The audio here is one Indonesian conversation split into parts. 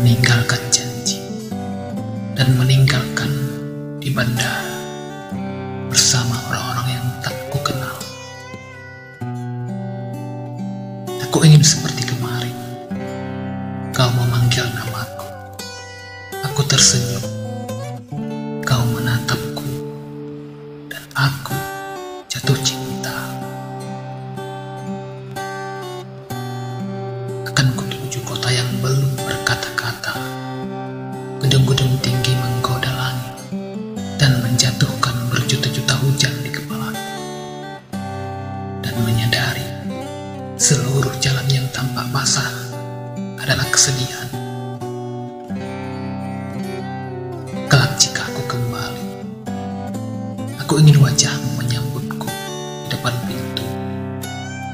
meninggalkan janji dan meninggalkan di bandara bersama orang-orang yang tak ku kenal. Aku ingin seperti kemarin, kau memanggil namaku, aku tersenyum, kau menatapku, dan aku jatuh cinta. Akan ku menuju kota yang belum berkata-kata, gedung-gedung tinggi menggoda langit dan menjatuhkan berjuta-juta hujan di kepalaku, dan menyadari seluruh jalan yang tampak basah adalah kesedihan. Kelak jika aku kembali, aku ingin wajahmu menyambutku di depan pintu,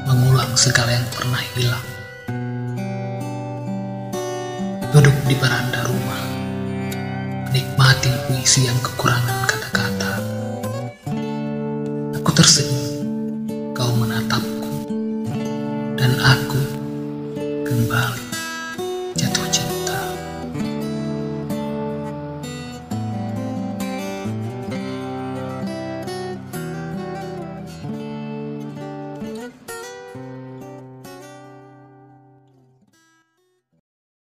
mengulang segala yang pernah hilang. Duduk di beranda rumah, menikmati puisi yang kekurangan kata-kata. Aku tersenyum, kau menatapku, dan aku kembali jatuh.